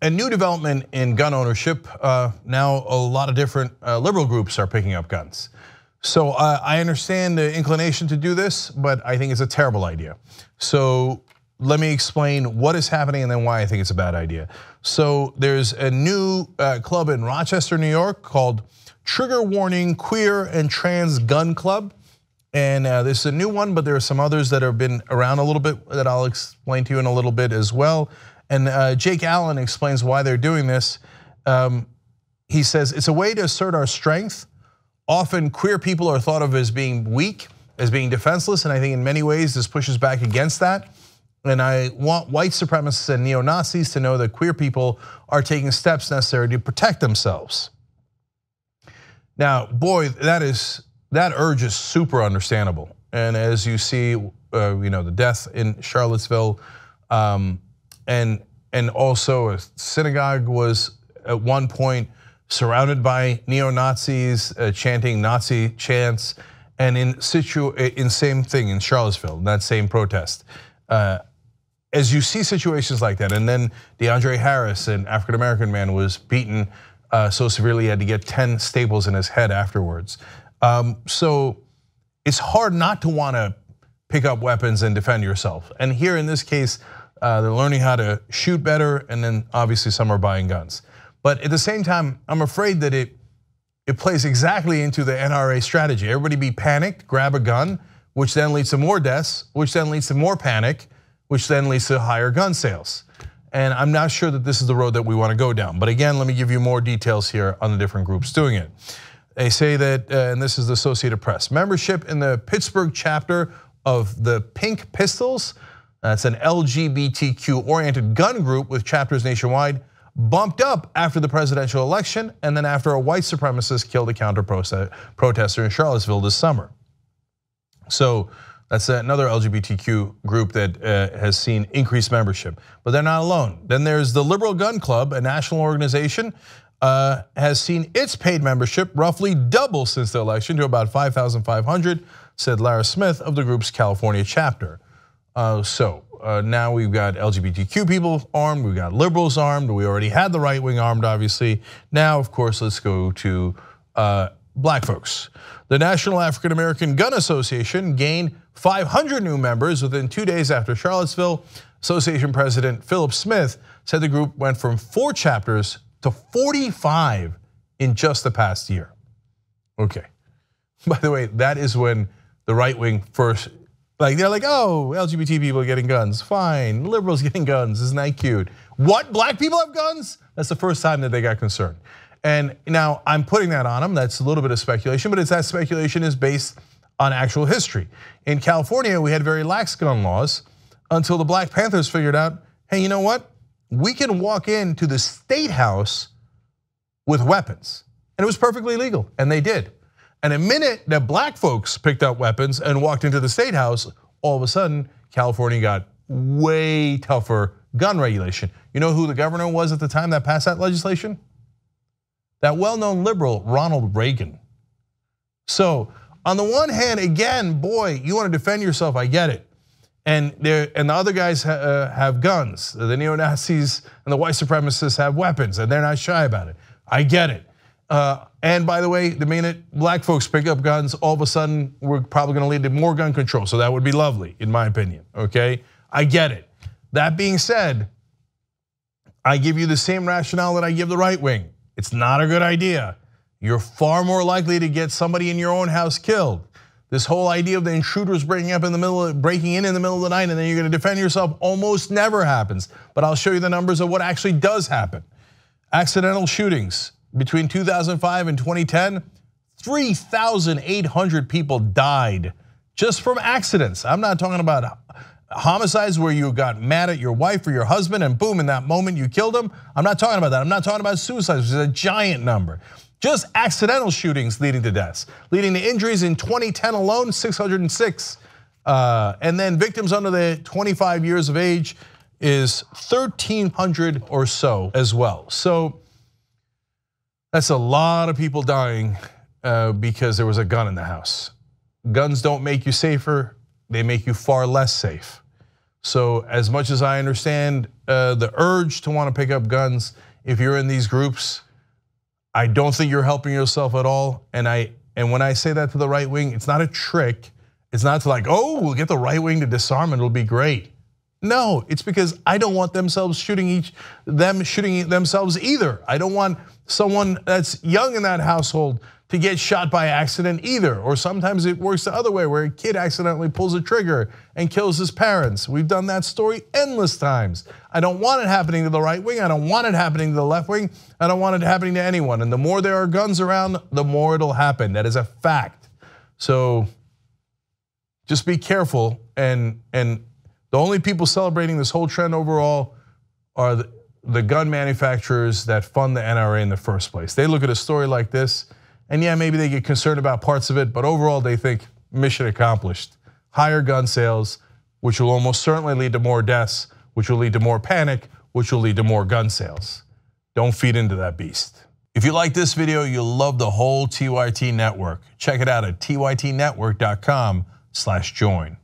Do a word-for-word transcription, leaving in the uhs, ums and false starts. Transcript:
A new development in gun ownership. Uh, now a lot of different uh, liberal groups are picking up guns. So uh, I understand the inclination to do this, but I think it's a terrible idea. So let me explain what is happening and then why I think it's a bad idea. So there's a new uh, club in Rochester, New York called Trigger Warning Queer and Trans Gun Club. And uh, this is a new one, but there are some others that have been around a little bit that I'll explain to you in a little bit as well. And uh, Jake Allen explains why they're doing this. Um, he says, it's a way to assert our strength. Often queer people are thought of as being weak, as being defenseless, and I think in many ways this pushes back against that. And I want white supremacists and neo-Nazis to know that queer people are taking steps necessary to protect themselves. Now, boy, that is that urge is super understandable. And as you see, uh, you know, the death in Charlottesville, um, and and also a synagogue was at one point surrounded by neo-Nazis uh, chanting Nazi chants, and in situ, in same thing in Charlottesville, that same protest. Uh, as you see situations like that, and then DeAndre Harris, an African American man, was beaten uh, so severely he had to get ten staples in his head afterwards. Um, so it's hard not to want to pick up weapons and defend yourself. And here in this case, uh, they're learning how to shoot better, and then obviously some are buying guns. But at the same time, I'm afraid that it it plays exactly into the N R A strategy. Everybody be panicked, grab a gun, which then leads to more deaths, which then leads to more panic, which then leads to higher gun sales. And I'm not sure that this is the road that we want to go down. But again, let me give you more details here on the different groups doing it. They say that, and this is the Associated Press, membership in the Pittsburgh chapter of the Pink Pistols, that's an L G B T Q oriented gun group with chapters nationwide, bumped up after the presidential election and then after a white supremacist killed a counter protester in Charlottesville this summer. So that's another L G B T Q group that has seen increased membership, but they're not alone. Then there's the Liberal Gun Club, a national organization, has seen its paid membership roughly double since the election to about five thousand five hundred, said Lara Smith of the group's California chapter. So now we've got L G B T Q people armed, we've got liberals armed, we already had the right wing armed, obviously. Now, of course, let's go to black folks. The National African American Gun Association gained five hundred new members within two days after Charlottesville. Association President Philip Smith said the group went from four chapters to forty-five in just the past year. Okay, by the way, that is when the right wing first, like they're like, oh, L G B T people are getting guns, fine, liberals getting guns, isn't that cute? What, black people have guns? That's the first time that they got concerned. And now I'm putting that on them. That's a little bit of speculation, but it's that speculation is based on actual history. In California, we had very lax gun laws until the Black Panthers figured out, hey, you know what? We can walk into the state house with weapons. And it was perfectly legal, and they did. And the minute that black folks picked up weapons and walked into the state house, all of a sudden, California got way tougher gun regulation. You know who the governor was at the time that passed that legislation? That well-known liberal, Ronald Reagan. So on the one hand, again, boy, you want to defend yourself, I get it. And, and the other guys ha have guns. The neo-Nazis and the white supremacists have weapons, and they're not shy about it. I get it. Uh, and by the way, the minute black folks pick up guns, all of a sudden, we're probably gonna lead to more gun control. So that would be lovely, in my opinion, okay? I get it. That being said, I give you the same rationale that I give the right wing. It's not a good idea. You're far more likely to get somebody in your own house killed. This whole idea of the intruders breaking up in the middle, of, breaking in in the middle of the night, and then you're going to defend yourself almost never happens. But I'll show you the numbers of what actually does happen. Accidental shootings between two thousand five and twenty ten, three thousand eight hundred people died just from accidents. I'm not talking about homicides where you got mad at your wife or your husband and boom, in that moment you killed him. I'm not talking about that. I'm not talking about suicides, which is a giant number. Just accidental shootings leading to deaths, leading to injuries in twenty ten alone, six hundred six. Uh, and then victims under the twenty-five years of age is thirteen hundred or so as well. So that's a lot of people dying uh, because there was a gun in the house. Guns don't make you safer. They make you far less safe. So as much as I understand uh, the urge to want to pick up guns, if you're in these groups, I don't think you're helping yourself at all. And I and when I say that to the right wing, it's not a trick. It's not like, oh, we'll get the right wing to disarm and it'll be great. No, it's because I don't want themselves shooting each them shooting themselves either. I don't want someone that's young in that household to get shot by accident either. Or sometimes it works the other way, where a kid accidentally pulls a trigger and kills his parents. We've done that story endless times. I don't want it happening to the right wing. I don't want it happening to the left wing. I don't want it happening to anyone. And the more there are guns around, the more it'll happen. That is a fact. So just be careful. And and the only people celebrating this whole trend overall are the, the gun manufacturers that fund the N R A in the first place. They look at a story like this, and yeah, maybe they get concerned about parts of it, but overall they think mission accomplished. Higher gun sales, which will almost certainly lead to more deaths, which will lead to more panic, which will lead to more gun sales. Don't feed into that beast. If you like this video, you'll love the whole T Y T network. Check it out at T Y T network dot com slash join.